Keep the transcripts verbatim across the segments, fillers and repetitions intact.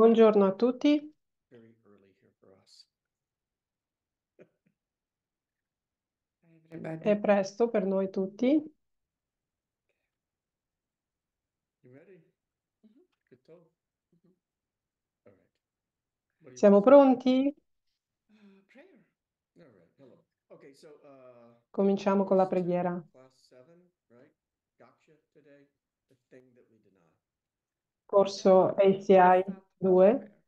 Buongiorno a tutti. È presto per noi tutti. Siamo pronti? Cominciamo con la preghiera. Corso A C I due,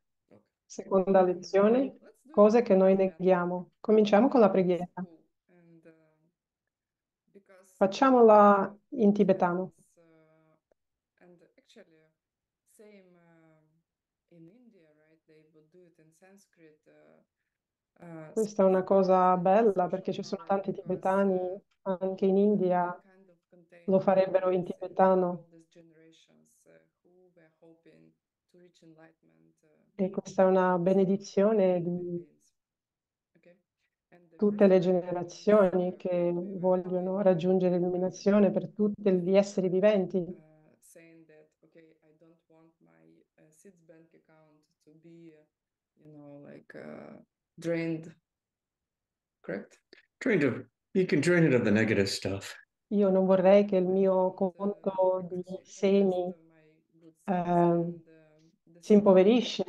seconda lezione, cose che noi neghiamo. Cominciamo con la preghiera. Facciamola in tibetano. Questa è una cosa bella perché ci sono tanti tibetani, anche in India lo farebbero in tibetano. E questa è una benedizione di tutte le generazioni che vogliono raggiungere l'illuminazione per tutti gli esseri viventi. Io non vorrei che il mio conto di semi eh, si impoverisce.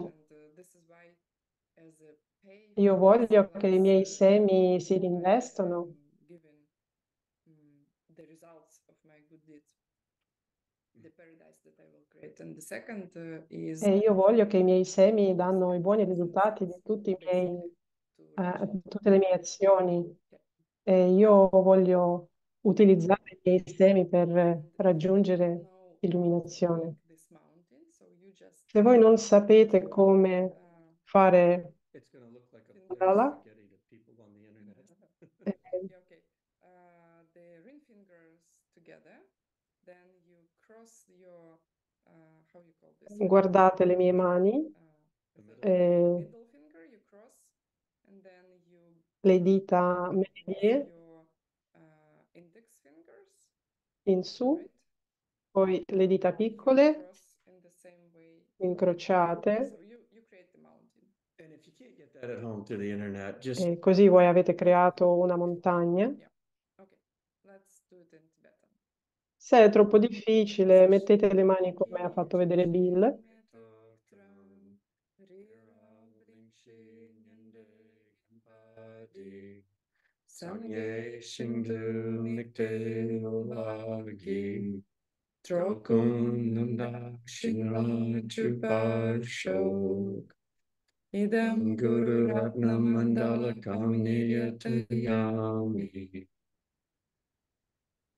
Io voglio che i miei semi si rinvestono e io voglio che i miei semi danno i buoni risultati di tutti i miei, eh, tutte le mie azioni, e io voglio utilizzare i miei semi per raggiungere l'illuminazione. Se voi non sapete come fare mandala, eh, guardate le mie mani, eh, le dita medie in su, poi le dita piccole incrociate, e così voi avete creato una montagna. Se è troppo difficile, mettete le mani come ha fatto vedere Bill. Idam Guru Ratna Mandala Kamniyatayami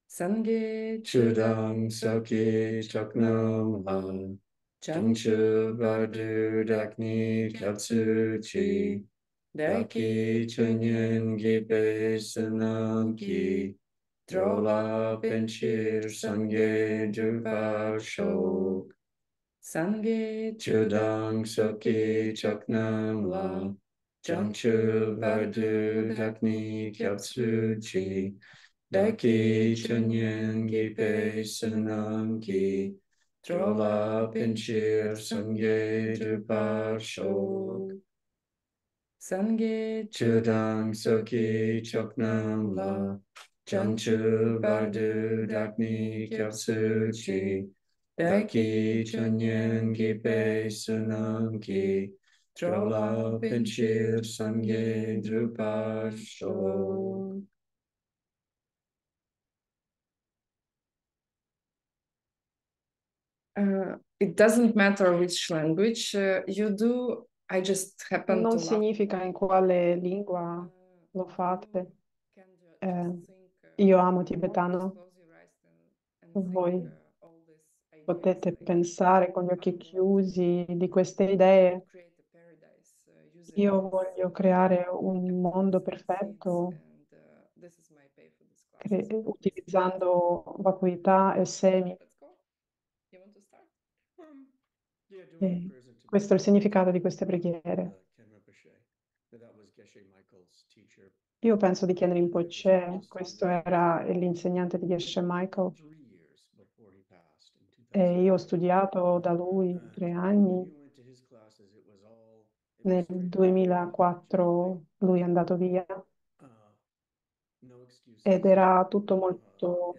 Sanghe Chudang Sakhi Chaknamha Chanchu Badu Dakni Katsuchi Daki Chunyan Gipe Sananki Drola Penchir Sanghe Jubha Shok Sanghe Chudang Sakhi Chaknamha Chanchu Badu Dakni Katsuchi Daki Chanyan Gipe Sananki Trola Pinchir Sanghe Drupar Shok Sanghe Chudang Soki Choknam La Chanchu Bardu Dakni Kyatsuchi Daki Chanyan Gipe Sananki Trola Pinchir Sanghe Drupar Shok. Uh, it doesn't matter which language uh, you do, I just happen non to significa in quale lingua lo fate. Eh, io amo tibetano. Voi potete pensare con gli occhi chiusi di queste idee. Io voglio creare un mondo perfetto cre- utilizzando vacuità e semi. E questo è il significato di queste preghiere. Io penso di Khen Rinpoche, questo era l'insegnante di Geshe Michael, e io ho studiato da lui tre anni, Nel duemilaquattro lui è andato via ed era tutto molto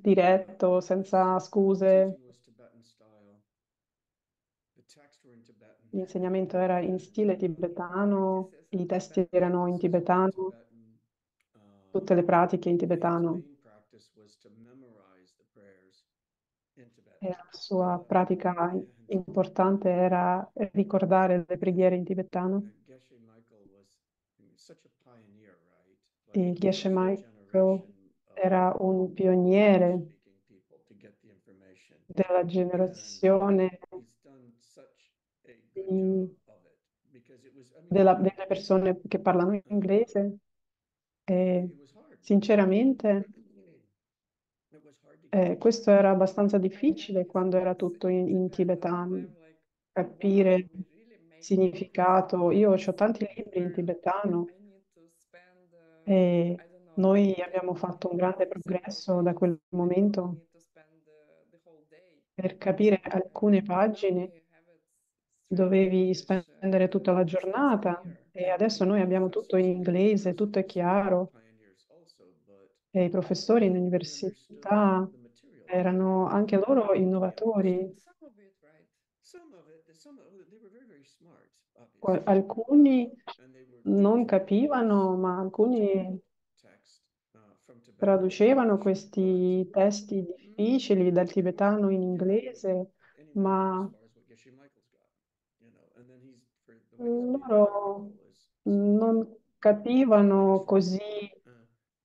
diretto, senza scuse. L'insegnamento era in stile tibetano, i testi erano in tibetano, tutte le pratiche in tibetano. E la sua pratica importante era ricordare le preghiere in tibetano. E Geshe Michael era un pioniere della generazione di, della, delle persone che parlano inglese, e sinceramente eh, questo era abbastanza difficile quando era tutto in, in tibetano, capire significato. Io ho tanti libri in tibetano e noi abbiamo fatto un grande progresso da quel momento. Per capire alcune pagine dovevi spendere tutta la giornata, e adesso noi abbiamo tutto in inglese, tutto è chiaro, e i professori in università erano anche loro innovatori. Alcuni non capivano, ma alcuni traducevano questi testi difficili dal tibetano in inglese, ma loro non capivano così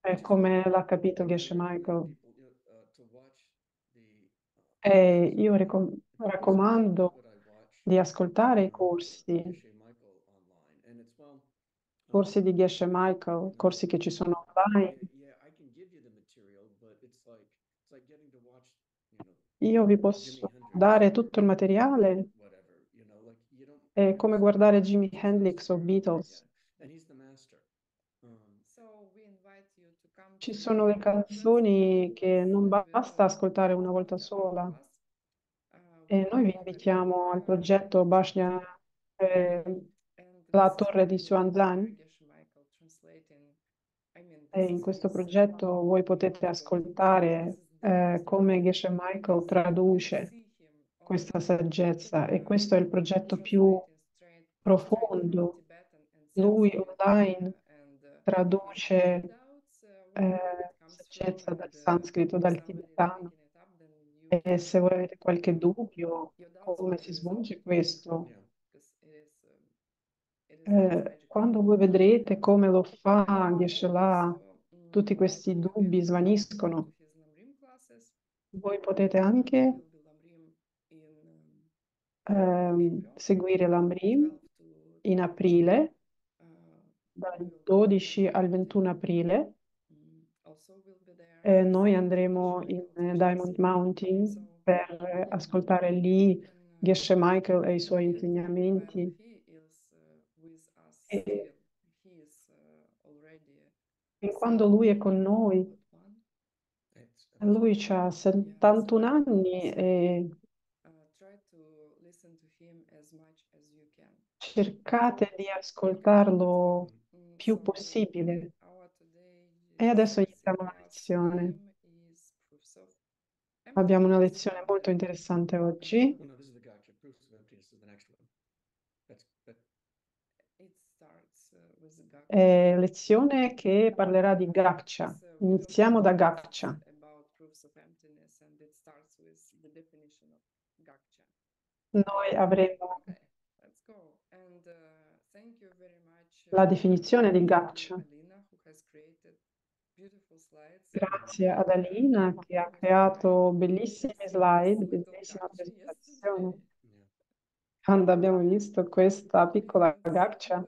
eh, come l'ha capito Geshe Michael. E io raccom- raccomando di ascoltare i corsi, corsi di Geshe Michael, corsi che ci sono online. Io vi posso dare tutto il materiale, è come guardare Jimi Hendrix o Beatles. Ci sono le canzoni che non basta ascoltare una volta sola. E noi vi invitiamo al progetto Bashnya, eh, la torre di Xuanzang. E in questo progetto voi potete ascoltare eh, come Geshe Michael traduce questa saggezza, e questo è il progetto più profondo. Lui online traduce eh, saggezza dal sanscrito, dal tibetano, e se voi avete qualche dubbio come si svolge questo, eh, quando voi vedrete come lo fa Geshe-la, tutti questi dubbi svaniscono. Voi potete anche Um, seguire l'Amrim in aprile, dal dodici al ventuno aprile, e noi andremo in Diamond Mountain per ascoltare lì Geshe Michael e i suoi insegnamenti. E fin quando lui è con noi, lui ha settantuno anni, e cercate di ascoltarlo più possibile. E adesso iniziamo la lezione. Abbiamo una lezione molto interessante oggi. È lezione che parlerà di Gakcha. Iniziamo da Gakcha. Noi avremo la definizione di Gakcha. Grazie ad Alina che ha creato bellissime slide, bellissima presentazione. Quando abbiamo visto questa piccola Gakcha,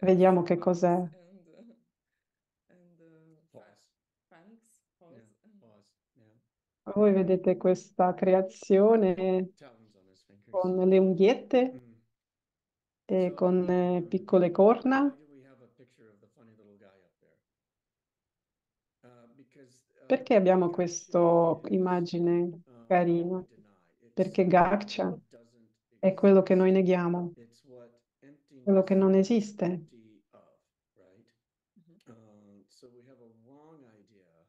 vediamo che cos'è. Voi vedete questa creazione con le unghiette e con piccole corna. Perché abbiamo questa immagine carina? Perché Gakcha è quello che noi neghiamo, quello che non esiste.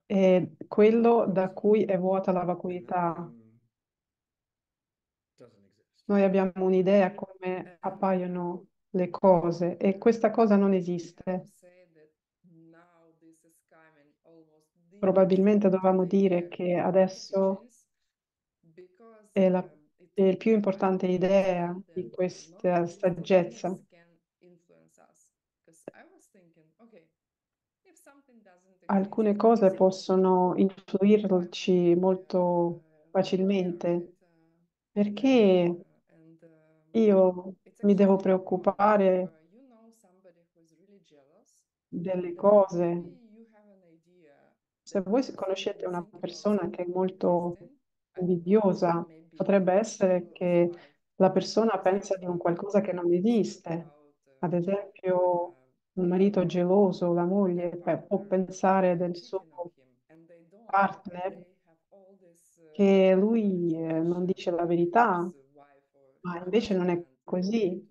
È quello da cui è vuota la vacuità. Noi abbiamo un'idea come appaiono le cose e questa cosa non esiste. Probabilmente dovevamo dire che adesso è la, è la più importante idea di questa saggezza. Alcune cose possono influirci molto facilmente. Perché io mi devo preoccupare delle cose? Se voi conoscete una persona che è molto invidiosa, potrebbe essere che la persona pensa di un qualcosa che non esiste. Ad esempio, un marito geloso, la moglie può pensare del suo partner che lui non dice la verità, ma invece non è così.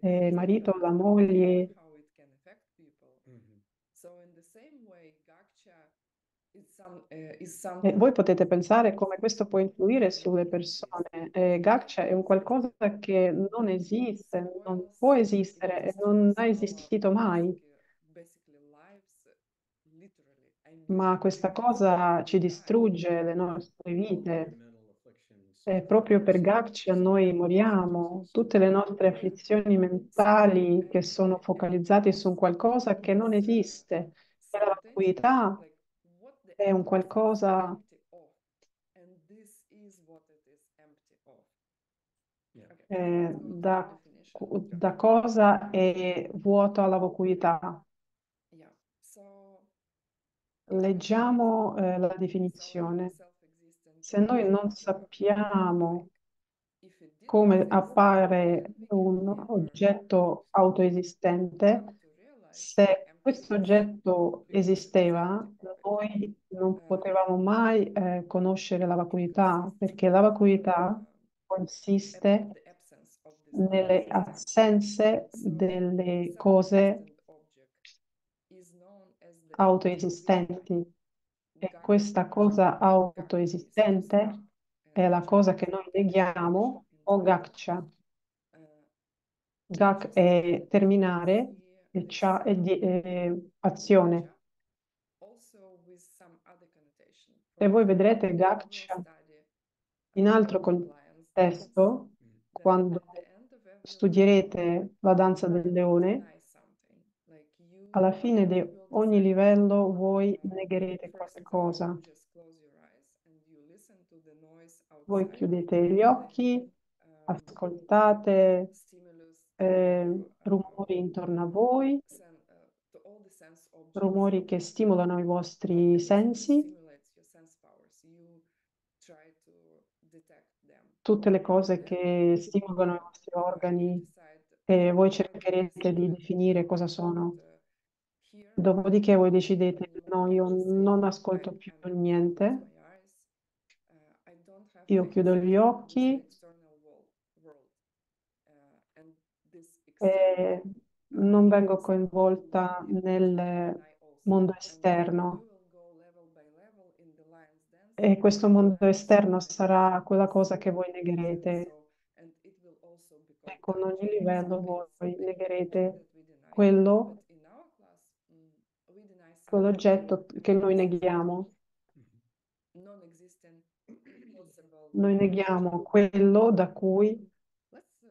E il marito, la moglie... E voi potete pensare come questo può influire sulle persone. E Gakcha è un qualcosa che non esiste, non può esistere e non ha esistito mai. Ma questa cosa ci distrugge le nostre vite. E proprio per Gakcha noi moriamo. Tutte le nostre afflizioni mentali che sono focalizzate su qualcosa che non esiste. E la vacuità è un qualcosa eh, da, da cosa è vuoto alla vacuità. Leggiamo eh, la definizione. Se noi non sappiamo come appare un oggetto autoesistente, se questo oggetto esisteva, noi non potevamo mai eh, conoscere la vacuità, perché la vacuità consiste nelle assenze delle cose autoesistenti, e questa cosa autoesistente è la cosa che noi neghiamo o Gakcha. Gak è terminare e cha è di, eh, azione. E voi vedrete Gakcha in altro contesto quando studierete la danza del leone. Alla fine di ogni livello voi negherete qualcosa. Voi chiudete gli occhi, ascoltate eh, rumori intorno a voi, rumori che stimolano i vostri sensi, tutte le cose che stimolano i vostri organi e voi cercherete di definire cosa sono. Dopodiché voi decidete, no, io non ascolto più niente, io chiudo gli occhi e non vengo coinvolta nel mondo esterno. E questo mondo esterno sarà quella cosa che voi negherete. E con ogni livello voi negherete quello l'oggetto che noi neghiamo. Noi neghiamo quello da cui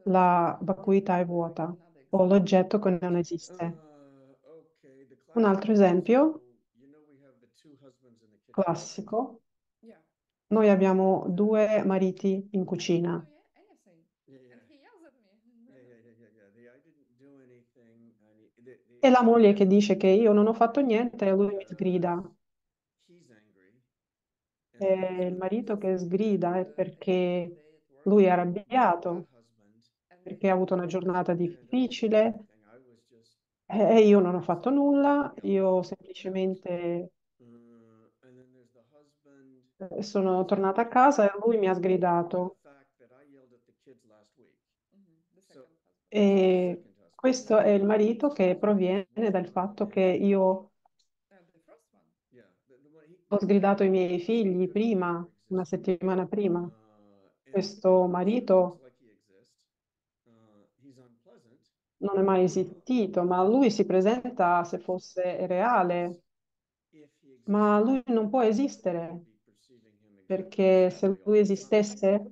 la vacuità è vuota o l'oggetto che non esiste. Un altro esempio classico. Noi abbiamo due mariti in cucina. E la moglie che dice che io non ho fatto niente e lui mi sgrida. E il marito che sgrida è perché lui è arrabbiato, perché ha avuto una giornata difficile e io non ho fatto nulla, io semplicemente sono tornata a casa e lui mi ha sgridato. E questo è il marito che proviene dal fatto che io ho sgridato i miei figli prima, una settimana prima. Questo marito non è mai esistito, ma lui si presenta se fosse reale. Ma lui non può esistere, perché se lui esistesse,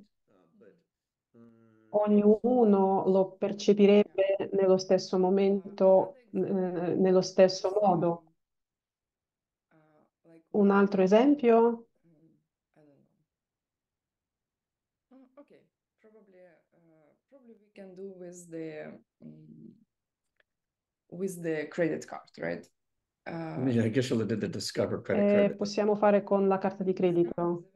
ognuno lo percepirebbe nello stesso momento, eh, nello stesso modo. Un altro esempio? Can do with the with the credit card, right? Uh, yeah, I guess you did the Discover credit card. Eh, possiamo fare con la carta di credito.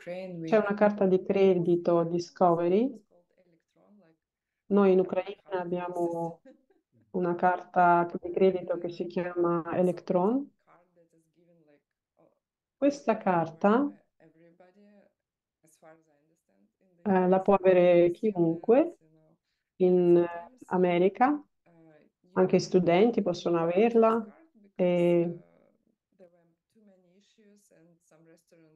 C'è una carta di credito Discovery. Noi in Ucraina abbiamo una carta di credito che si chiama Electron. Questa carta Eh, la può avere chiunque in America, anche i studenti possono averla. E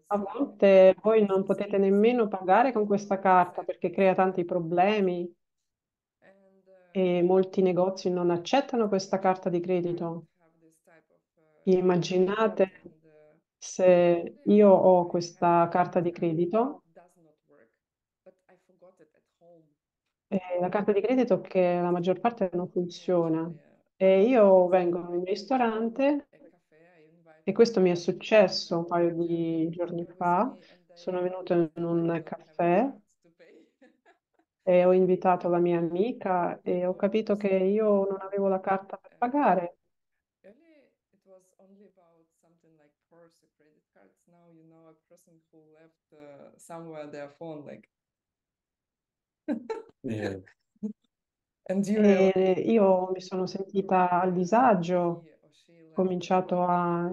a volte voi non potete nemmeno pagare con questa carta perché crea tanti problemi e molti negozi non accettano questa carta di credito. Immaginate se io ho questa carta di credito. La carta di credito che la maggior parte non funziona e io vengo in un ristorante e questo mi è successo un paio di giorni fa. Sono venuto in un caffè e ho invitato la mia amica e ho capito che io non avevo la carta per pagare. Yeah. E io mi sono sentita a disagio, ho cominciato a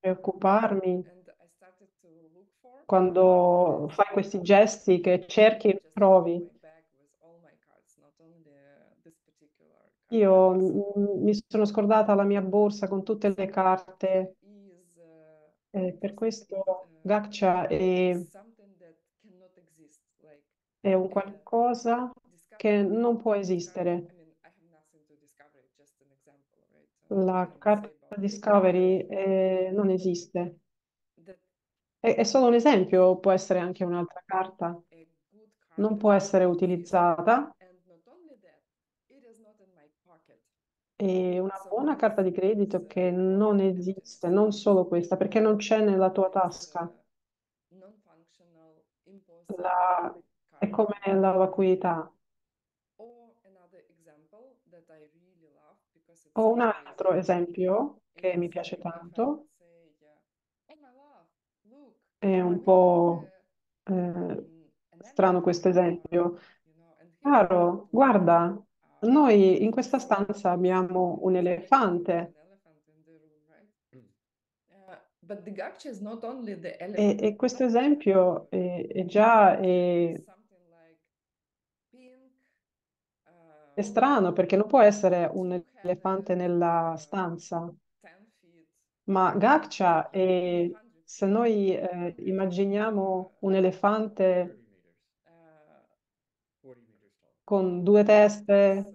preoccuparmi. Quando fai questi gesti che cerchi e trovi, io mi sono scordata la mia borsa con tutte le carte e per questo Gakcha è È un qualcosa che non può esistere. La carta Discovery eh, non esiste. È, è solo un esempio, può essere anche un'altra carta. Non può essere utilizzata. È una buona carta di credito che non esiste, non solo questa, perché non c'è nella tua tasca. La... È come la vacuità. Ho un altro esempio che mi piace tanto, è un po' eh, strano questo esempio. Caro, guarda, noi in questa stanza abbiamo un elefante. E, e questo esempio è, è già... È, È strano perché non può essere un elefante nella stanza, ma Gakcha è, se noi eh, immaginiamo un elefante con due teste,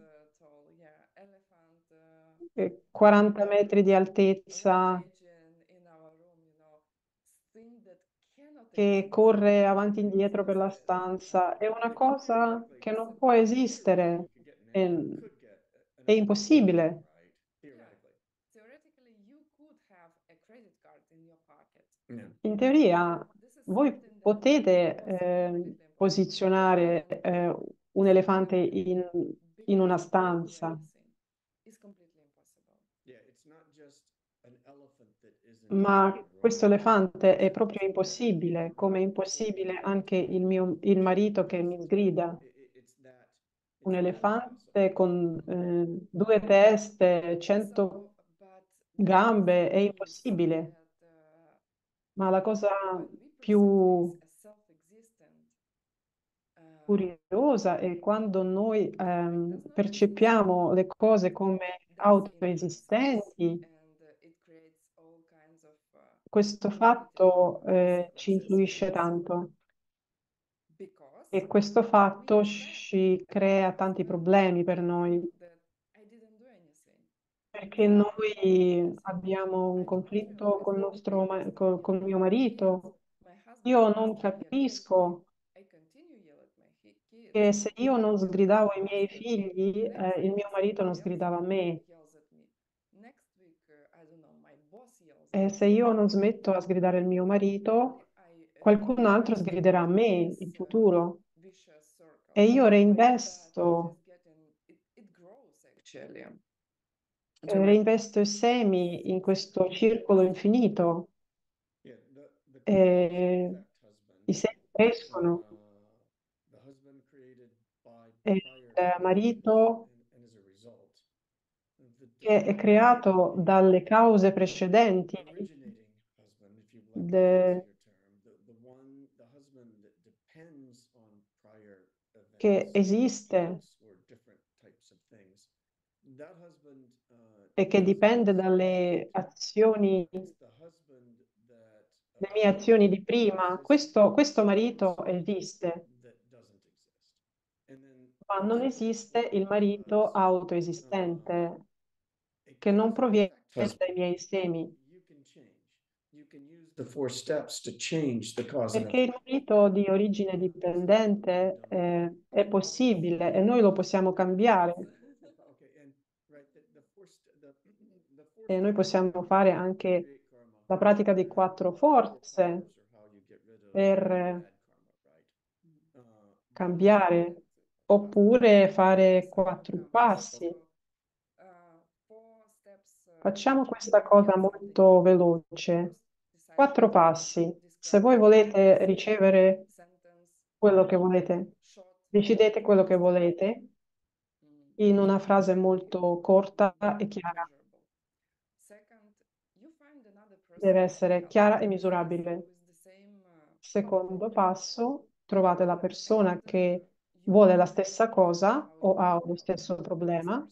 quaranta metri di altezza, che corre avanti e indietro per la stanza, è una cosa che non può esistere. È, è impossibile. In teoria voi potete eh, posizionare eh, un elefante in, in una stanza, ma questo elefante è proprio impossibile, come è impossibile anche il mio il marito che mi sgrida. Un elefante con eh, due teste, cento gambe, è impossibile. Ma la cosa più curiosa, e quando noi ehm, percepiamo le cose come autoesistenti, questo fatto eh, ci influisce tanto, e questo fatto ci crea tanti problemi per noi, perché noi abbiamo un conflitto con, nostro, con, con mio marito. Io non capisco che se io non sgridavo i miei figli, eh, il mio marito non sgridava a me. E se io non smetto a sgridare il mio marito, qualcun altro sgriderà a me in futuro. E io reinvesto, reinvesto i semi in questo circolo infinito. E i semi crescono. E il marito che è creato dalle cause precedenti, de... che esiste e che dipende dalle azioni, le mie azioni di prima. Questo, questo marito esiste, ma non esiste il marito autoesistente, che non proviene dai miei semi. Perché il marito di origine dipendente eh, è possibile e noi lo possiamo cambiare. E noi possiamo fare anche la pratica di quattro forze per cambiare, oppure fare quattro passi. Facciamo questa cosa molto veloce. Quattro passi. Se voi volete ricevere quello che volete, decidete quello che volete in una frase molto corta e chiara. Deve essere chiara e misurabile. Secondo passo, trovate la persona che vuole la stessa cosa o ha lo stesso problema.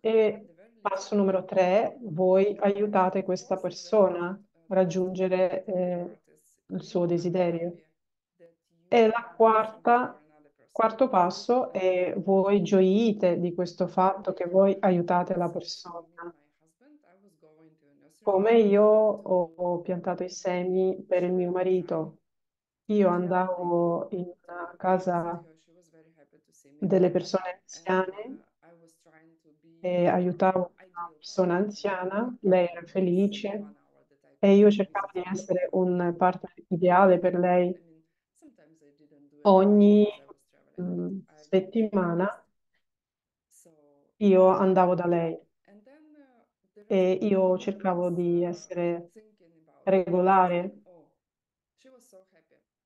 E passo numero tre, voi aiutate questa persona a raggiungere eh, il suo desiderio. E la quarta, quarto passo è voi gioite di questo fatto che voi aiutate la persona. Come io ho, ho piantato i semi per il mio marito. Io andavo in una casa delle persone anziane e aiutavo una persona anziana, lei era felice e io cercavo di essere un partner ideale per lei. Ogni mh, settimana io andavo da lei e io cercavo di essere regolare.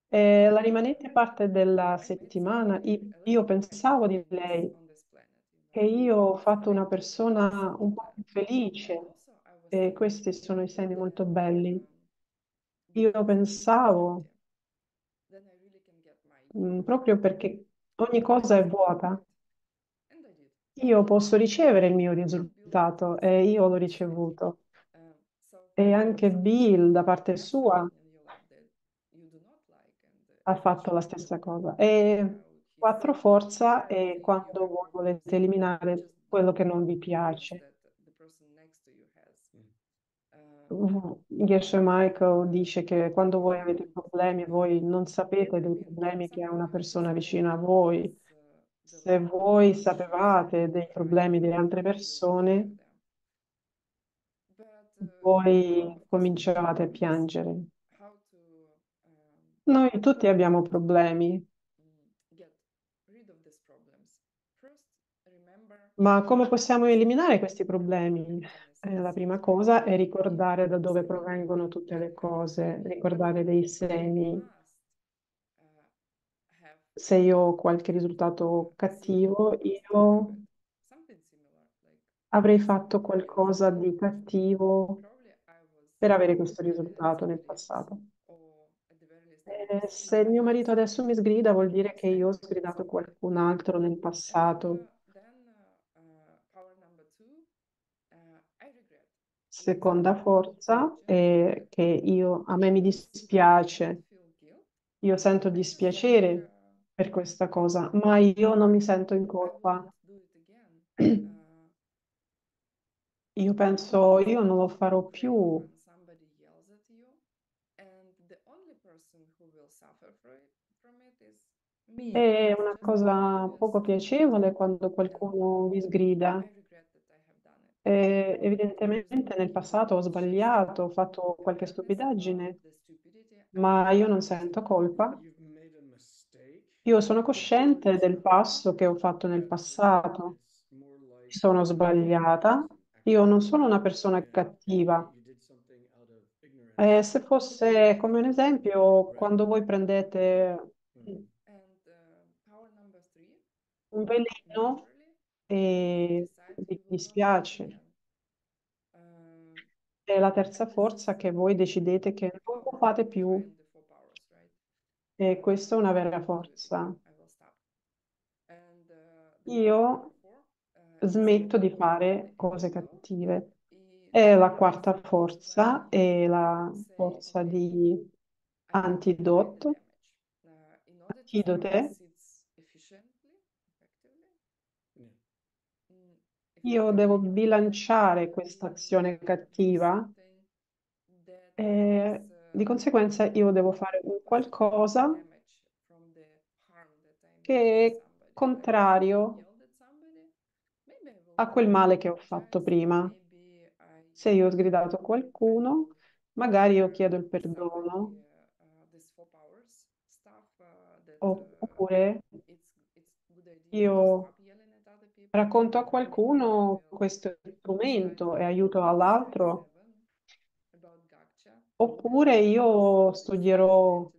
E la rimanente parte della settimana io pensavo di lei, che io ho fatto una persona un po' più felice, e questi sono i segni molto belli. Io pensavo, proprio perché ogni cosa è vuota, io posso ricevere il mio risultato, e io l'ho ricevuto. E anche Bill, da parte sua, ha fatto la stessa cosa. E quattro forza è quando voi volete eliminare quello che non vi piace. Geshe Michael dice che quando voi avete problemi, voi non sapete dei problemi che ha una persona vicino a voi. Se voi sapevate dei problemi delle altre persone, voi cominciavate a piangere. Noi tutti abbiamo problemi. Ma come possiamo eliminare questi problemi? Eh, la prima cosa è ricordare da dove provengono tutte le cose, ricordare dei semi. Se io ho qualche risultato cattivo, io avrei fatto qualcosa di cattivo per avere questo risultato nel passato. Eh, se il mio marito adesso mi sgrida, vuol dire che io ho sgridato qualcun altro nel passato. Seconda forza è che io, a me mi dispiace, io sento dispiacere per questa cosa, ma io non mi sento in colpa. Io penso, io non lo farò più. È una cosa poco piacevole quando qualcuno vi sgrida. E evidentemente nel passato ho sbagliato, ho fatto qualche stupidaggine, ma io non sento colpa. Io sono cosciente del passo che ho fatto nel passato. Sono sbagliata. Io non sono una persona cattiva. Eh, se fosse come un esempio, quando voi prendete un veleno e vi dispiace, è la terza forza che voi decidete che non lo fate più, e questa è una vera forza. Io smetto di fare cose cattive. È la quarta forza, è la forza di antidoto, antidote. Io devo bilanciare questa azione cattiva e di conseguenza io devo fare un qualcosa che è contrario a quel male che ho fatto prima. Se io ho sgridato qualcuno, magari io chiedo il perdono, oppure io racconto a qualcuno questo strumento e aiuto all'altro, oppure io studierò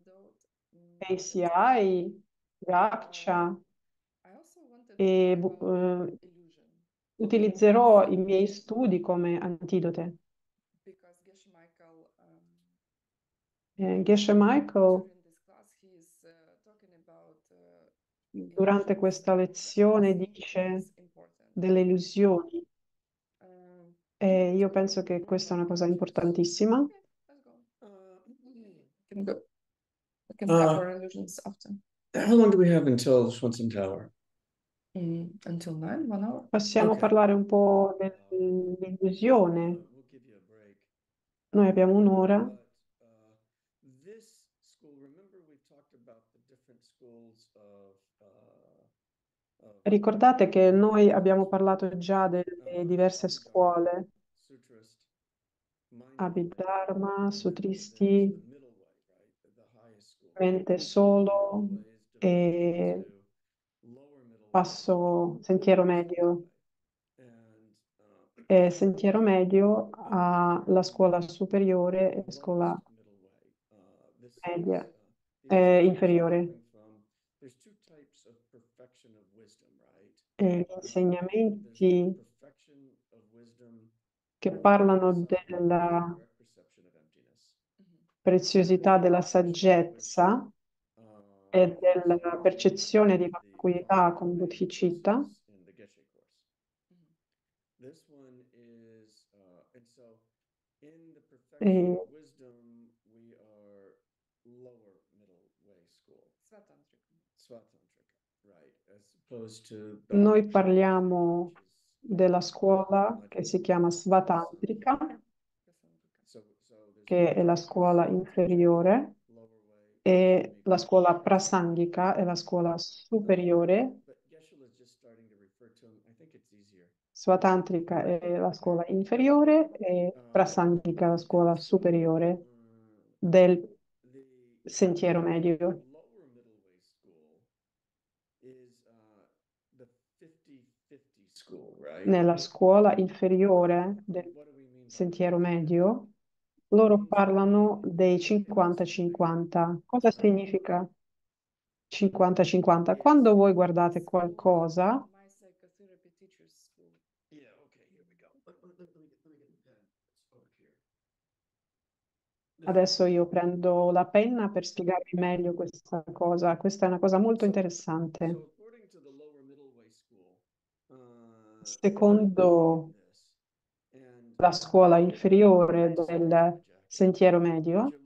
A C I, Gakcha e uh, utilizzerò i miei studi come antidote. Geshe Michael, durante questa lezione, dice delle illusioni. E io penso che questa è una cosa importantissima. Possiamo parlare un po' dell'illusione. Noi abbiamo un'ora. Ricordate che noi abbiamo parlato già delle diverse scuole, Abidharma, Sutristi, Mente Solo e passo Sentiero Medio. E Sentiero Medio ha la scuola superiore e la scuola media e inferiore. E gli insegnamenti che parlano della preziosità della saggezza e della percezione di vacuità con bodhicitta. E noi parliamo della scuola che si chiama Svatantrika, che è la scuola inferiore, e la scuola Prasanghika è la scuola superiore. Svatantrika è la scuola inferiore e Prasanghika è la scuola superiore del Sentiero Medio. Nella scuola inferiore del Sentiero Medio, loro parlano dei cinquanta cinquanta. Cosa significa cinquanta cinquanta? Quando voi guardate qualcosa, Adesso io prendo la penna per spiegarvi meglio questa cosa. Questa è una cosa molto interessante. Secondo la scuola inferiore del Sentiero Medio,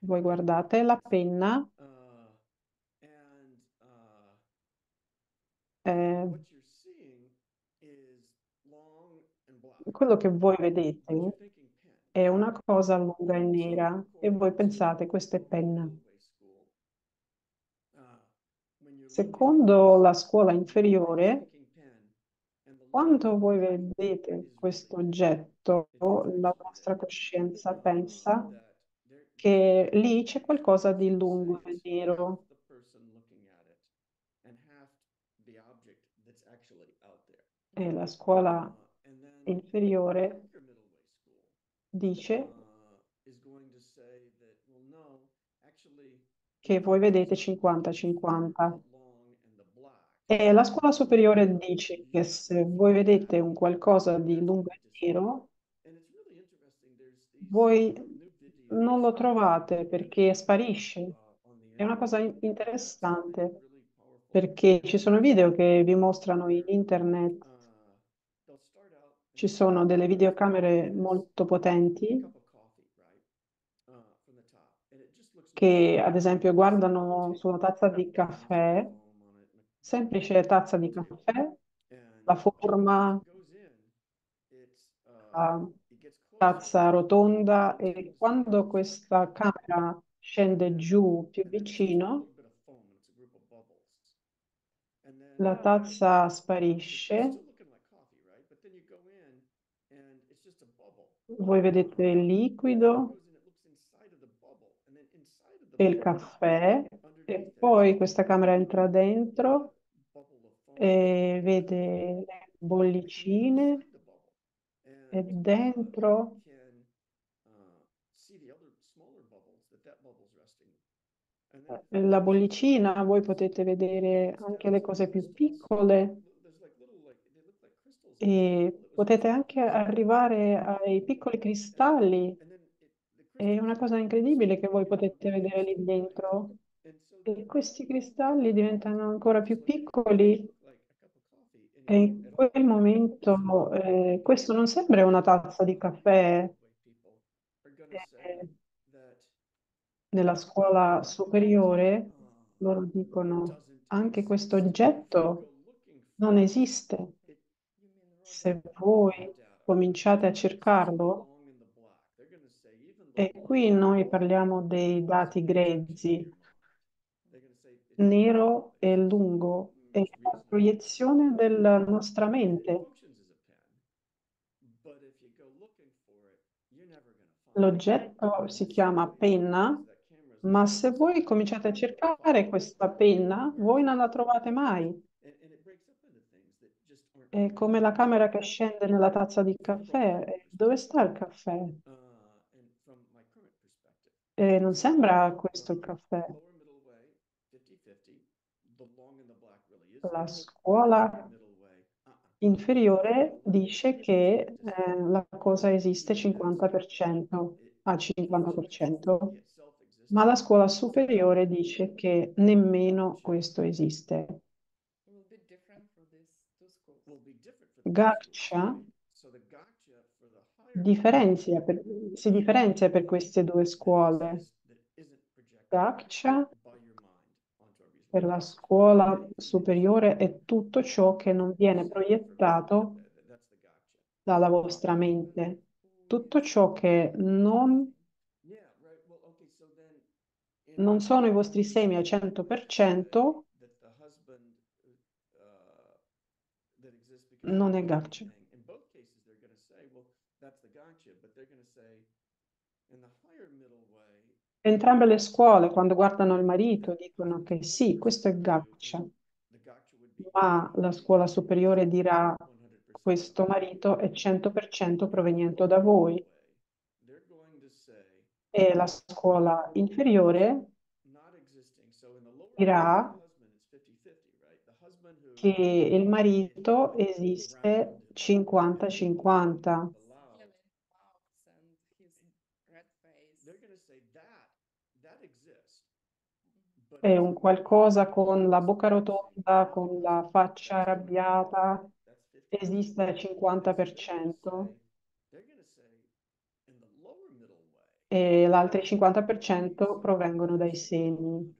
voi guardate la penna è quello che voi vedete è una cosa lunga e nera e voi pensate questa è penna. Secondo la scuola inferiore, quando voi vedete questo oggetto, la vostra coscienza pensa che lì c'è qualcosa di lungo e nero. E la scuola inferiore dice che voi vedete cinquanta cinquanta e la scuola superiore dice che se voi vedete un qualcosa di lungo e nero voi non lo trovate perché sparisce. È una cosa interessante perché ci sono video che vi mostrano in internet. Ci sono delle videocamere molto potenti che, ad esempio, guardano su una tazza di caffè, semplice tazza di caffè, la forma, la tazza rotonda, e quando questa camera scende giù più vicino, la tazza sparisce. Voi vedete il liquido e il caffè e poi questa camera entra dentro e vede le bollicine e dentro la bollicina voi potete vedere anche le cose più piccole e potete anche arrivare ai piccoli cristalli. È una cosa incredibile che voi potete vedere lì dentro. E questi cristalli diventano ancora più piccoli. E in quel momento, eh, questo non sembra una tazza di caffè. Eh, nella scuola superiore loro dicono anche questo oggetto non esiste. Se voi cominciate a cercarlo, e qui noi parliamo dei dati grezzi, nero e lungo, è la proiezione della nostra mente. L'oggetto si chiama penna, ma se voi cominciate a cercare questa penna, voi non la trovate mai. È come la camera che scende nella tazza di caffè. Dove sta il caffè? E non sembra questo il caffè. La scuola inferiore dice che eh, la cosa esiste cinquanta per cento, a cinquanta per cento, ma la scuola superiore dice che nemmeno questo esiste. Gakcha differenzia per, si differenzia per queste due scuole. Gakcha per la scuola superiore è tutto ciò che non viene proiettato dalla vostra mente, tutto ciò che non, non sono i vostri semi al cento per cento. Non è Gakcha. Entrambe le scuole, quando guardano il marito, dicono che sì, questo è Gakcha, ma la scuola superiore dirà questo marito è cento per cento proveniente da voi. E la scuola inferiore dirà che il marito esiste cinquanta cinquanta è un qualcosa con la bocca rotonda, con la faccia arrabbiata, esiste al cinquanta per cento e l'altro cinquanta per cento provengono dai seni.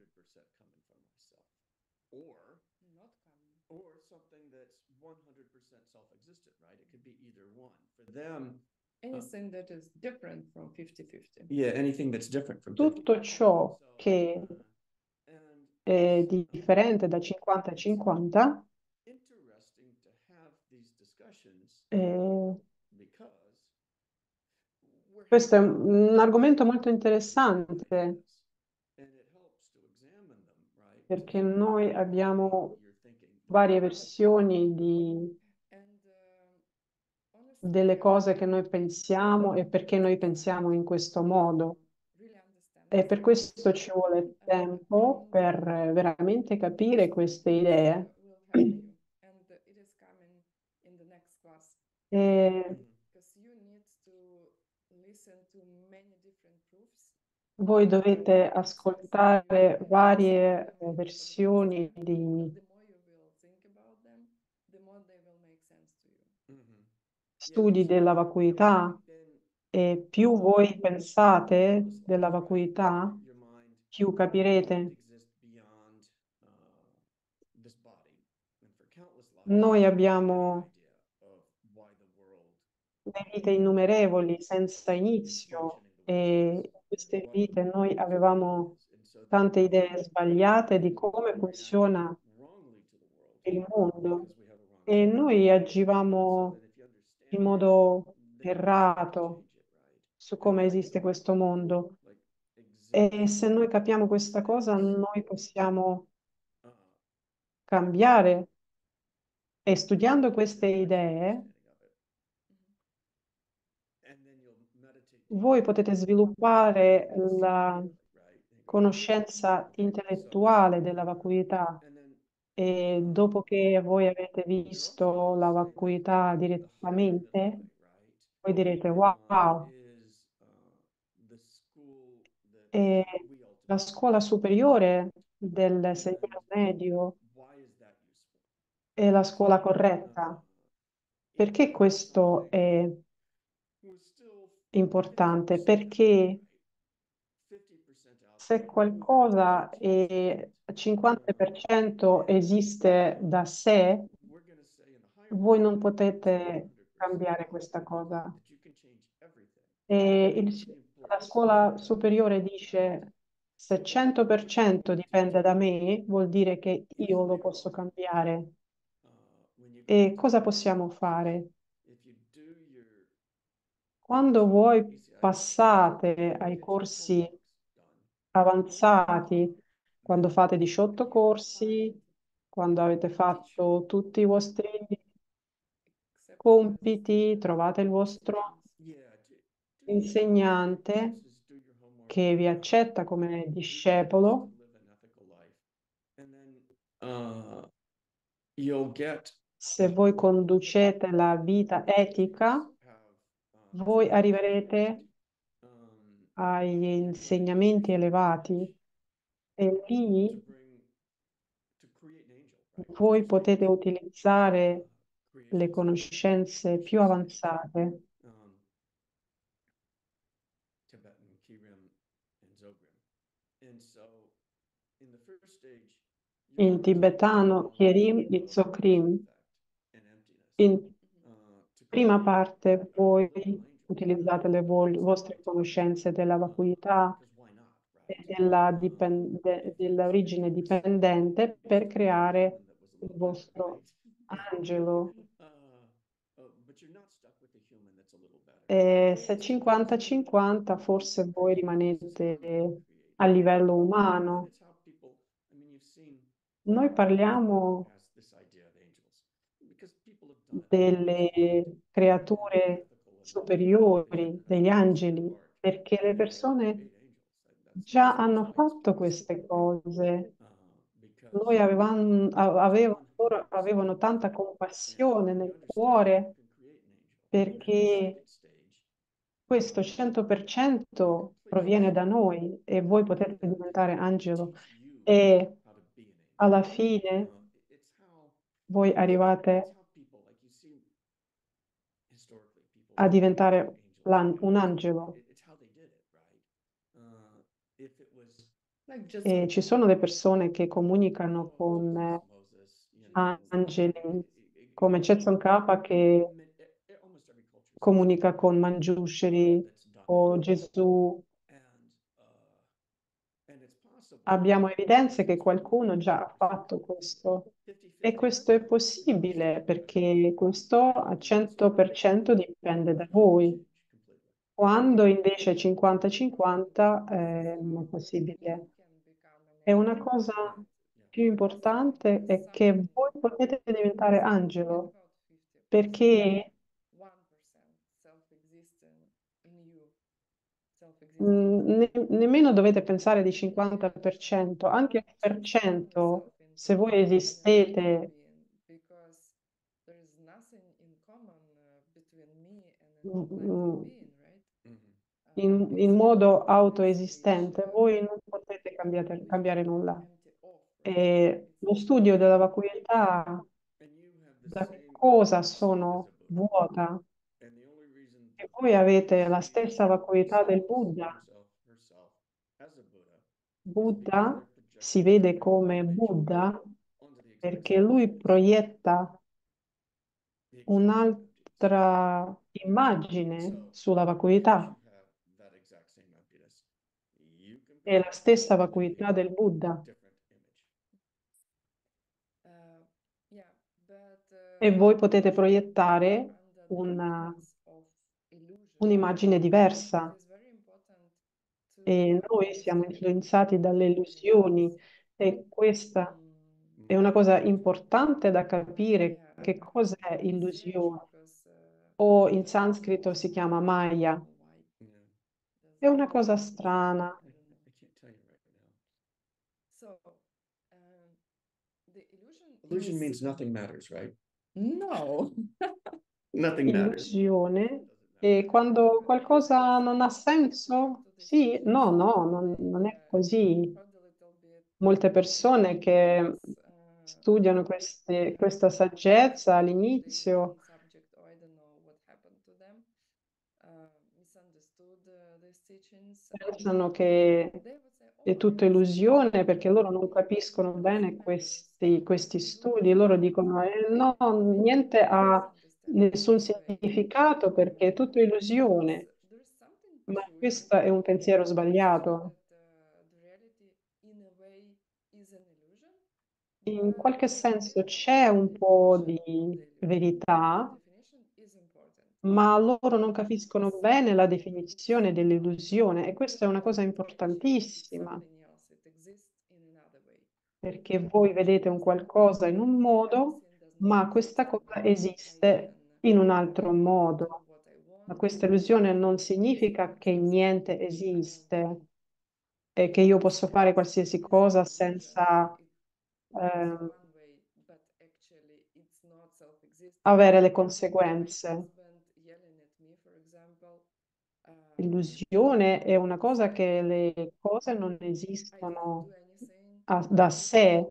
Tutto ciò che è differente da cinquanta a cinquanta eh, questo è un argomento molto interessante perché noi abbiamo varie versioni di delle cose che noi pensiamo e perché noi pensiamo in questo modo. E per questo ci vuole tempo per veramente capire queste idee. E voi dovete ascoltare varie versioni di studi della vacuità e più voi pensate della vacuità, più capirete. Noi abbiamo le vite innumerevoli senza inizio e in queste vite noi avevamo tante idee sbagliate di come funziona il mondo e noi agivamo in modo errato su come esiste questo mondo. E se noi capiamo questa cosa, noi possiamo cambiare. E studiando queste idee, voi potete sviluppare la conoscenza intellettuale della vacuità. E dopo che voi avete visto la vacuità direttamente, voi direte wow, e la scuola superiore del Sentiero Medio è la scuola corretta. Perché questo è importante? Perché se qualcosa è cinquanta per cento esiste da sé, voi non potete cambiare questa cosa. E il, la scuola superiore dice se cento per cento dipende da me, vuol dire che io lo posso cambiare. E cosa possiamo fare? Quando voi passate ai corsi avanzati, quando fate diciotto corsi, quando avete fatto tutti i vostri compiti, trovate il vostro insegnante che vi accetta come discepolo, se voi conducete la vita etica, voi arriverete agli insegnamenti elevati. E lì voi potete utilizzare le conoscenze più avanzate. In tibetano, Kyerim e Dzogrim, in prima parte voi utilizzate le vo- vostre conoscenze della vacuità, Della dipende, dell'origine dipendente per creare il vostro angelo. E se cinquanta cinquanta forse voi rimanete a livello umano. Noi parliamo delle creature superiori, degli angeli, perché le persone già hanno fatto queste cose. Noi avevamo, avevano, loro avevano tanta compassione nel cuore perché questo cento per cento proviene da noi e voi potete diventare angelo. e alla fine voi arrivate a diventare un angelo. E ci sono le persone che comunicano con angeli, come Je Tsongkapa che comunica con Manjushri o Gesù. Abbiamo evidenze che qualcuno già ha fatto questo. E questo è possibile perché questo al cento per cento dipende da voi. Quando invece cinquanta cinquanta eh, non è possibile. E una cosa più importante è che voi potete diventare angelo perché ne nemmeno dovete pensare di cinquanta per cento, anche un per cento se voi esistete in, in modo autoesistente, voi non potete cambiare, cambiare nulla. E lo studio della vacuità, da cosa sono vuota, e voi avete la stessa vacuità del Buddha. Buddha si vede come Buddha perché lui proietta un'altra immagine sulla vacuità. È la stessa vacuità del Buddha. E voi potete proiettare un'immagine diversa. E noi siamo influenzati dalle illusioni e questa è una cosa importante da capire, che cos'è illusione, o in sanscrito si chiama Maya. È una cosa strana. Illusion means nothing matters, right? No, nothing matters. Illusione. E quando qualcosa non ha senso, sì, no, no, non, non è così. Molte persone che studiano queste, questa saggezza all'inizio pensano che è tutto illusione perché loro non capiscono bene questi, questi studi, loro dicono eh, no, niente ha nessun significato perché è tutto illusione, ma questo è un pensiero sbagliato. In qualche senso c'è un po' di verità, ma loro non capiscono bene la definizione dell'illusione e questa è una cosa importantissima, perché voi vedete un qualcosa in un modo, ma questa cosa esiste in un altro modo. Ma questa illusione non significa che niente esiste e che io posso fare qualsiasi cosa senza eh, avere le conseguenze. L'illusione è una cosa che le cose non esistono a, da sé.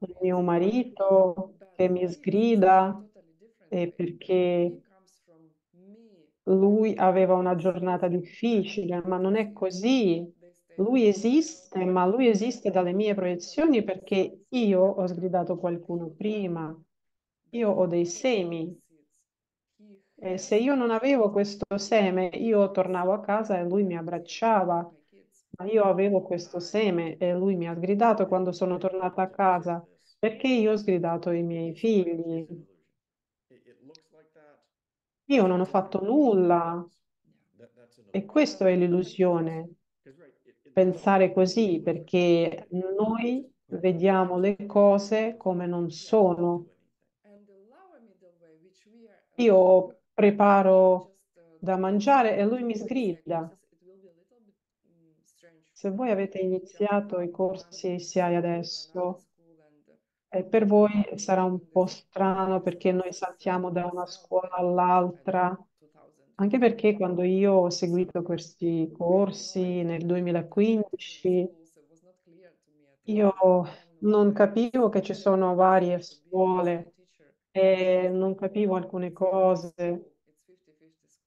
Il mio marito che mi sgrida è perché lui aveva una giornata difficile, ma non è così. Lui esiste, ma lui esiste dalle mie proiezioni perché io ho sgridato qualcuno prima. Io ho dei semi e se io non avevo questo seme io tornavo a casa e lui mi abbracciava, ma io avevo questo seme e lui mi ha sgridato quando sono tornata a casa perché io ho sgridato i miei figli. Io non ho fatto nulla e questa è l'illusione, pensare così, perché noi vediamo le cose come non sono. Io preparo da mangiare e lui mi sgrida. Se voi avete iniziato i corsi S I A I adesso, eh, per voi sarà un po' strano perché noi saltiamo da una scuola all'altra Anche perché quando io ho seguito questi corsi nel duemilaquindici, io non capivo che ci sono varie scuole e non capivo alcune cose.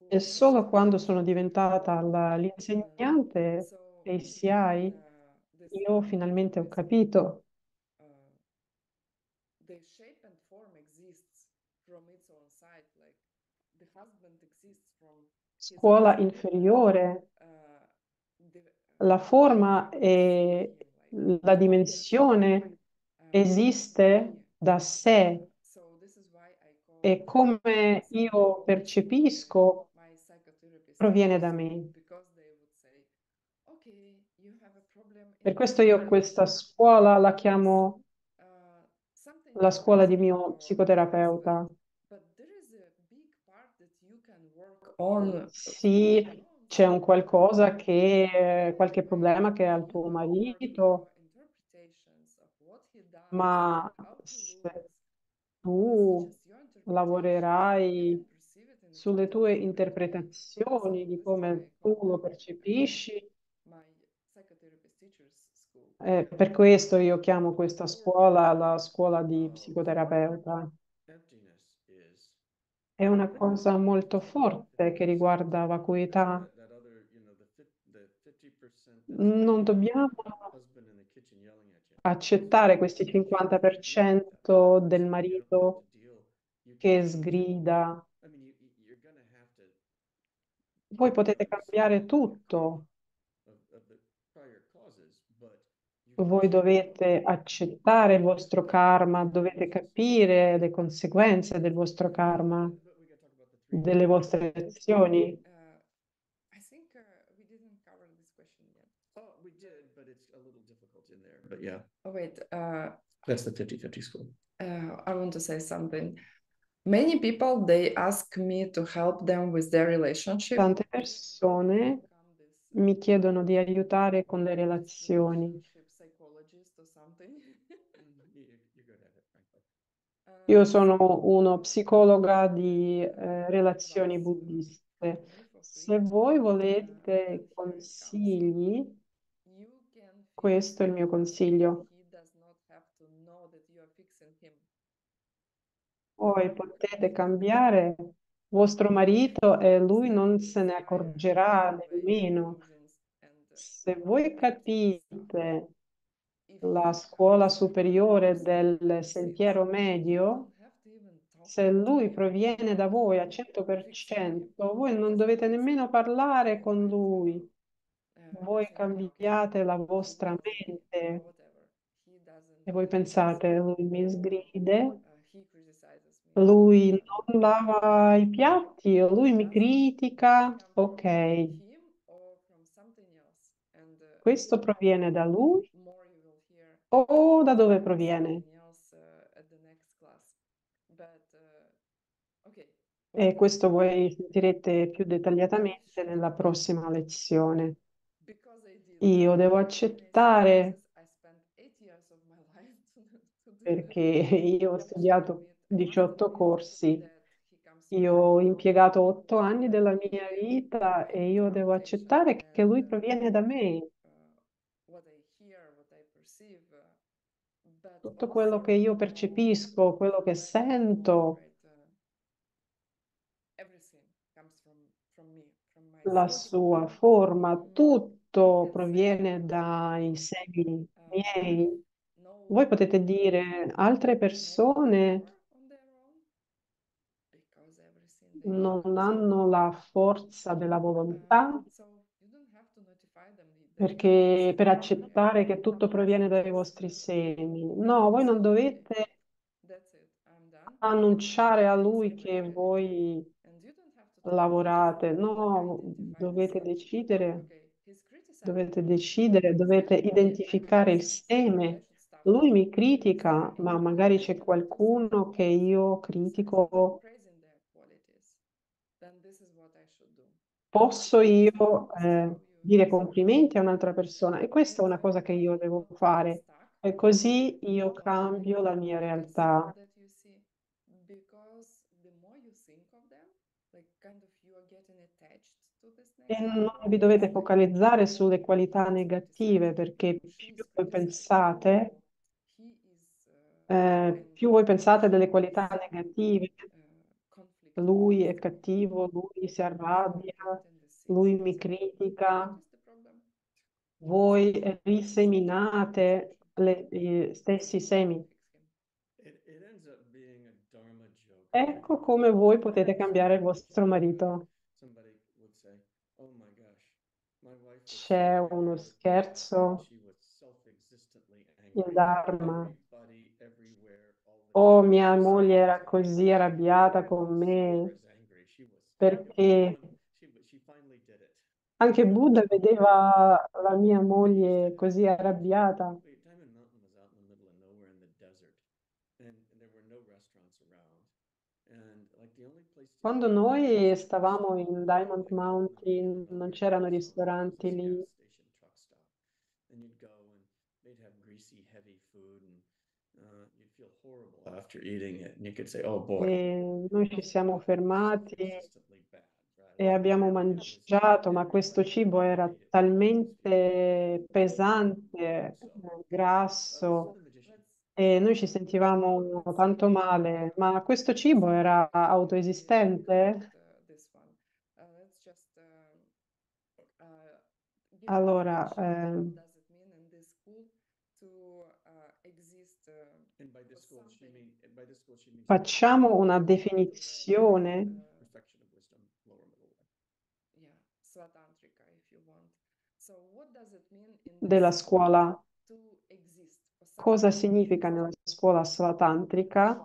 E solo quando sono diventata la, l'insegnante A C I, io finalmente ho capito scuola inferiore, la forma e la dimensione esiste da sé e come io percepisco proviene da me. Per questo io questa scuola la chiamo la scuola di mio psicoterapeuta. Sì, c'è un qualcosa che, qualche problema che ha il tuo marito, ma se tu lavorerai sulle tue interpretazioni di come tu lo percepisci, eh, per questo io chiamo questa scuola la scuola di psicoterapeuta. È una cosa molto forte che riguarda vacuità. Non dobbiamo accettare questi cinquanta per cento del marito che sgrida. Voi potete cambiare tutto. Voi dovete accettare il vostro karma, dovete capire le conseguenze del vostro karma, delle vostre azioni. Oh, wait, uh, that's the thirty thirty school. Uh, I want to say something. Many people, they ask me to help them with their relationship. Tante persone mi chiedono di aiutare con le relazioni. Io sono uno psicologa di eh, relazioni buddiste. Se voi volete consigli, questo è il mio consiglio. Voi potete cambiare vostro marito e lui non se ne accorgerà nemmeno. Se voi capite la scuola superiore del Sentiero Medio, se lui proviene da voi al cento per cento, voi non dovete nemmeno parlare con lui. Voi cambiate la vostra mente e voi pensate, lui mi sgride, lui non lava i piatti, lui mi critica, ok. Questo proviene da lui o da dove proviene? E questo voi sentirete più dettagliatamente nella prossima lezione. Io devo accettare, perché io ho studiato diciotto corsi, io ho impiegato otto anni della mia vita e io devo accettare che lui proviene da me. Tutto quello che io percepisco, quello che sento, la sua forma, tutto proviene dai segni miei. Voi potete dire, altre persone non hanno la forza della volontà, perché per accettare che tutto proviene dai vostri semi. No, voi non dovete annunciare a lui che voi lavorate. No, dovete decidere, dovete decidere, dovete identificare il seme. Lui mi critica, ma magari c'è qualcuno che io critico. Posso io... Eh, dire complimenti a un'altra persona, e questa è una cosa che io devo fare, e così io cambio la mia realtà. E non vi dovete focalizzare sulle qualità negative, perché più voi pensate, eh, più voi pensate delle qualità negative, lui è cattivo, lui si arrabbia, lui mi critica, voi riseminate le, gli stessi semi. Ecco come voi potete cambiare il vostro marito. C'è uno scherzo, il Dharma. Oh, mia moglie era così arrabbiata con me, perché anche Buddha vedeva la mia moglie così arrabbiata. Quando noi stavamo in Diamond Mountain non c'erano ristoranti lì. E noi ci siamo fermati e abbiamo mangiato, ma questo cibo era talmente pesante, grasso, e noi ci sentivamo tanto male, ma questo cibo era autoesistente? Allora, eh, facciamo una definizione. Della scuola. Cosa significa nella scuola svatantrika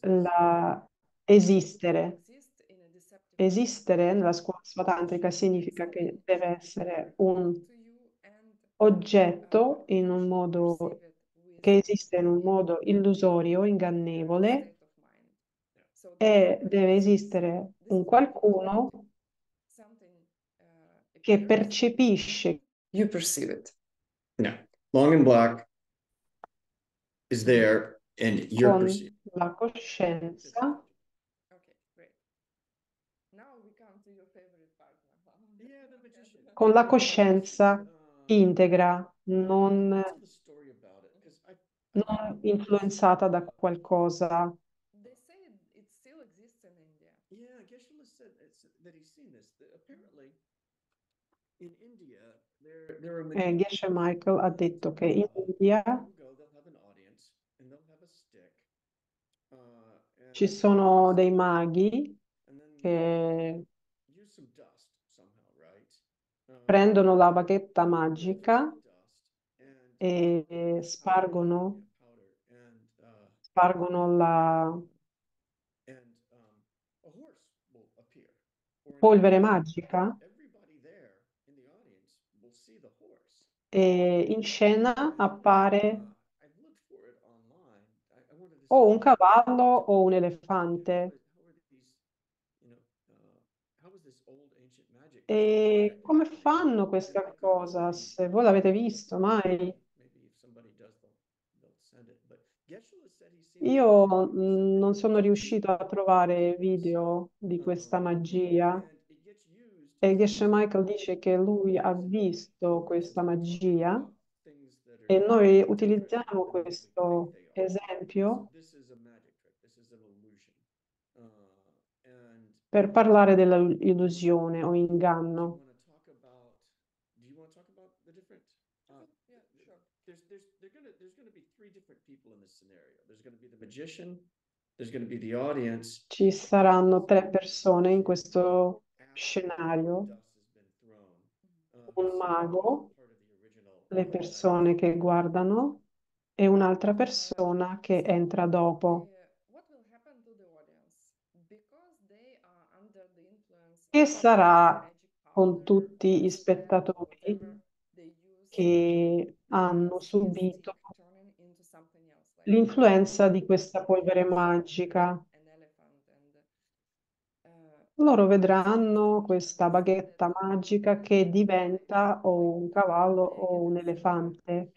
la esistere? Esistere nella scuola svatantrika significa che deve essere un oggetto in un modo che esiste in un modo illusorio, ingannevole, e deve esistere un qualcuno che percepisce. You perceive it. No. Long and black is there and you're con perceived. La coscienza. Okay, great. Now we come to your favorite part. Yeah, the magician. Con la coscienza integra, non, non influenzata da qualcosa. They say it still exists in India. Yeah, Geshe said that he's seen this. Apparently in India. Eh, Geshe Michael ha detto che in India ci sono dei maghi che prendono la bacchetta magica e spargono, spargono la polvere magica. E in scena appare o un cavallo o un elefante. E come fanno questa cosa? Se voi l'avete visto mai? Io non sono riuscito a trovare video di questa magia. E Geshe Michael dice che lui ha visto questa magia e noi utilizziamo questo esempio per parlare dell'illusione o inganno. Ci saranno tre persone in questo scenario, un mago, le persone che guardano e un'altra persona che entra dopo. Che sarà con tutti gli spettatori che hanno subito l'influenza di questa polvere magica? Loro vedranno questa baghetta magica che diventa o un cavallo o un elefante.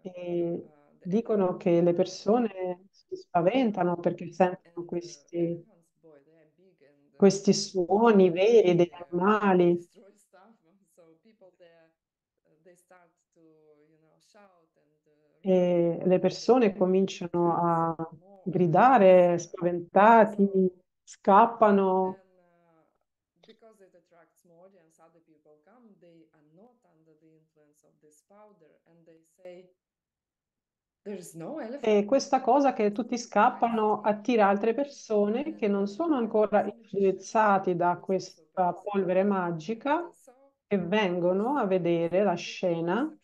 E dicono che le persone si spaventano perché sentono questi questi suoni veri degli animali. E le persone cominciano a gridare, spaventati, scappano. E questa cosa che tutti scappano attira altre persone che non sono ancora influenzati da questa polvere magica, che vengono a vedere la scena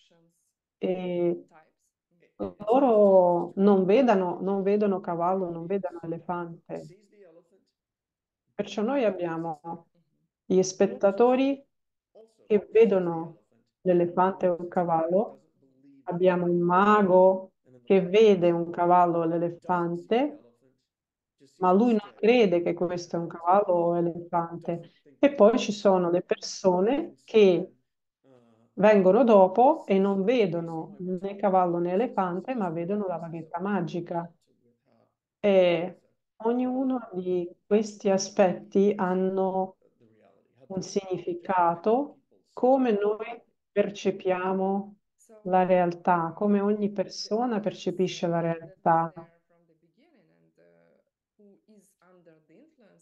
e loro non vedono, non vedono cavallo, non vedono elefante. Perciò noi abbiamo gli spettatori che vedono l'elefante o il cavallo, abbiamo il mago che vede un cavallo o l'elefante, ma lui non crede che questo è un cavallo o elefante. E poi ci sono le persone che vengono dopo e non vedono né cavallo né elefante, ma vedono la vaghetta magica. E ognuno di questi aspetti hanno un significato, come noi percepiamo la realtà, come ogni persona percepisce la realtà.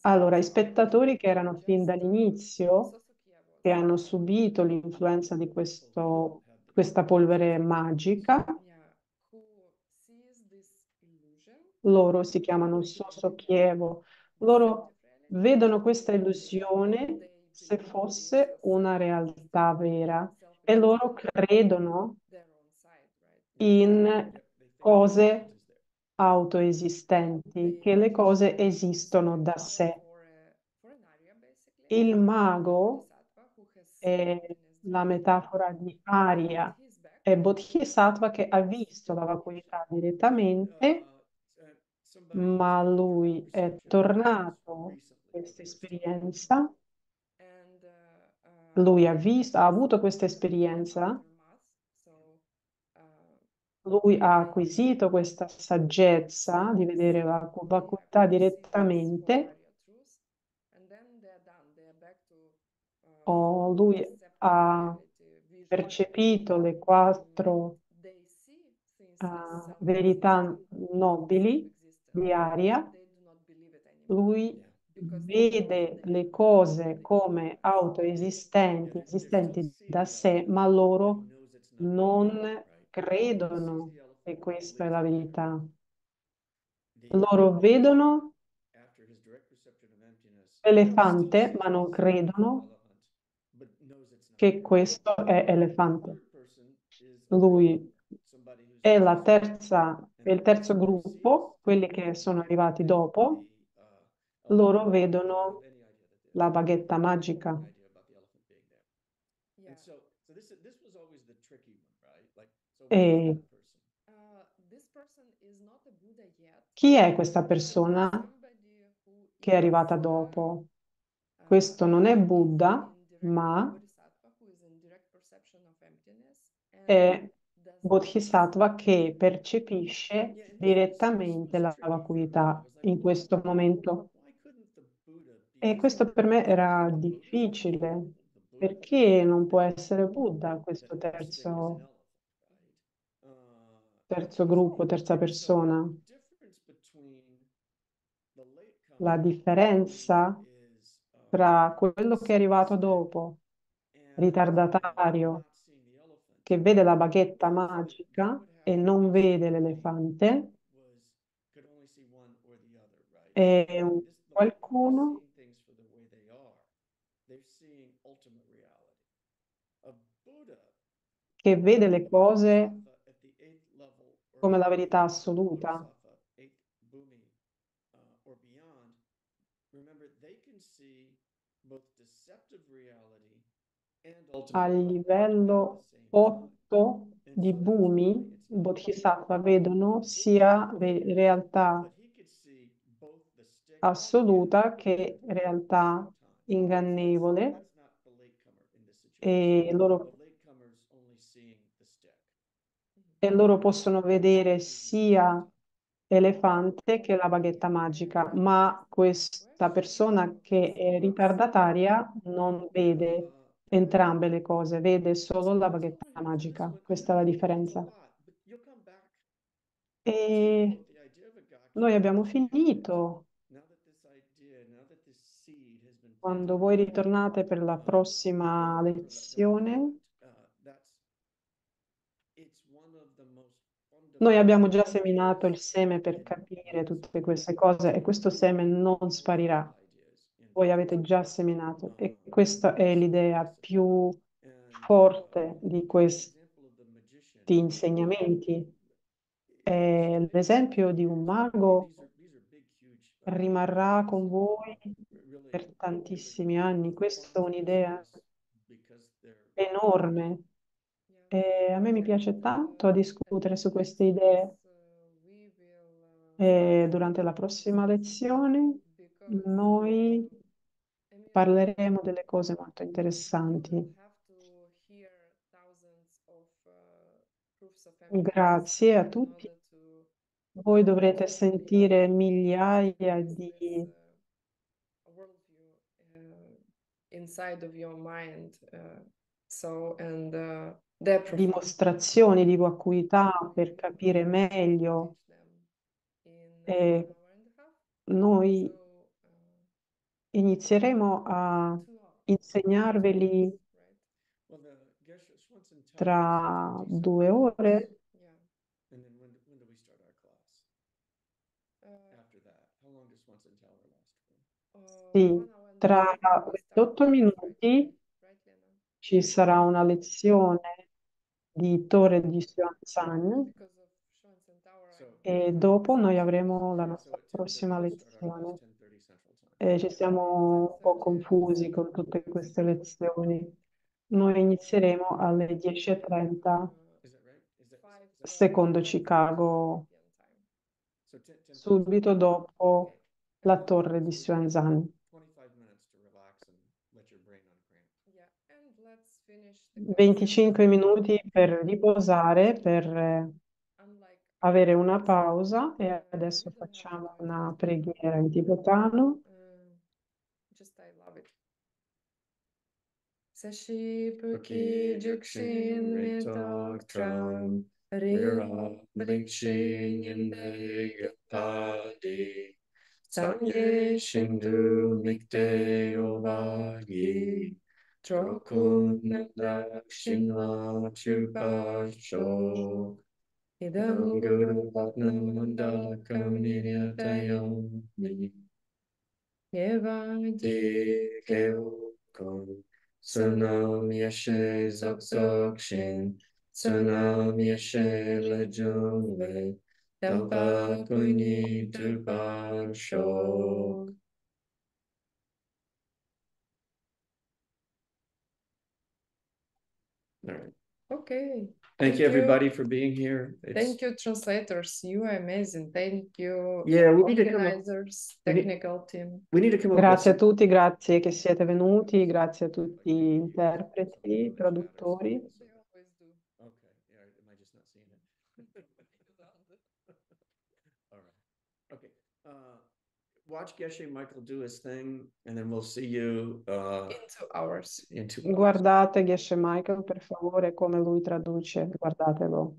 Allora, i spettatori che erano fin dall'inizio, che hanno subito l'influenza di questo, questa polvere magica, loro si chiamano Sosokievo, loro vedono questa illusione se fosse una realtà vera. E loro credono in cose autoesistenti, che le cose esistono da sé. Il mago è la metafora di Arya, è Bodhisattva che ha visto la vacuità direttamente, ma lui è tornato in questa esperienza. Lui ha visto, ha avuto questa esperienza, lui ha acquisito questa saggezza di vedere la vacuità direttamente, o lui ha percepito le quattro uh, verità nobili di Arya, lui vede le cose come autoesistenti, esistenti da sé, ma loro non credono che questa è la verità. Loro vedono l'elefante, ma non credono che questo è elefante. Lui è la terza, è il terzo gruppo, quelli che sono arrivati dopo. Loro vedono la baghetta magica. E chi è questa persona che è arrivata dopo? Questo non è Buddha, ma è Bodhisattva che percepisce direttamente la vacuità in questo momento. E questo per me era difficile, perché non può essere Buddha questo terzo, terzo gruppo, terza persona. La differenza tra quello che è arrivato dopo, ritardatario, che vede la baghetta magica e non vede l'elefante, è qualcuno che vede le cose come la verità assoluta. A livello otto di Bumi, i Bodhisattva vedono sia realtà assoluta che realtà ingannevole, e loro e loro possono vedere sia elefante che la baghetta magica, ma questa persona che è ritardataria non vede entrambe le cose, vede solo la baghetta magica. Questa è la differenza. E noi abbiamo finito. Quando voi ritornate per la prossima lezione, noi abbiamo già seminato il seme per capire tutte queste cose e questo seme non sparirà. Voi avete già seminato e questa è l'idea più forte di questi insegnamenti. È l'esempio di un mago rimarrà con voi per tantissimi anni. Questa è un'idea enorme. E a me mi piace tanto discutere su queste idee. E durante la prossima lezione noi parleremo delle cose molto interessanti. Grazie a tutti. Voi dovrete sentire migliaia di inside of your mind, uh, so, and, uh, dimostrazioni di vacuità per capire meglio. E noi inizieremo a insegnarveli tra due ore. Sì. Tra ventotto minuti ci sarà una lezione di Torre di Xuanzang e dopo noi avremo la nostra prossima lezione. E ci siamo un po' confusi con tutte queste lezioni. Noi inizieremo alle dieci e trenta secondo Chicago, subito dopo la Torre di Xuanzang. venticinque minuti per riposare, per avere una pausa, e adesso facciamo una preghiera in tibetano. Trokun Nadakshin La Chupasho Idam Guru Vatnamunda Kaminiya Tayomi Yevadi Keukon Sanam Yashe Zaksakshin Sanam Yashe Lejongwe Dabakuni Tupasho. All right. Okay. Thank, Thank you, everybody, for being here. It's... Thank you, translators. You are amazing. Thank you, yeah, we organizers, need to come up... technical team. We need to come grazie up... a tutti, grazie che siete venuti, grazie a tutti gli interpreti, traduttori. Watch Geshe Michael do his thing, and then we'll see you uh, in two hours. In two hours. Guardate Geshe Michael, per favore, come lui traduce. Guardatelo.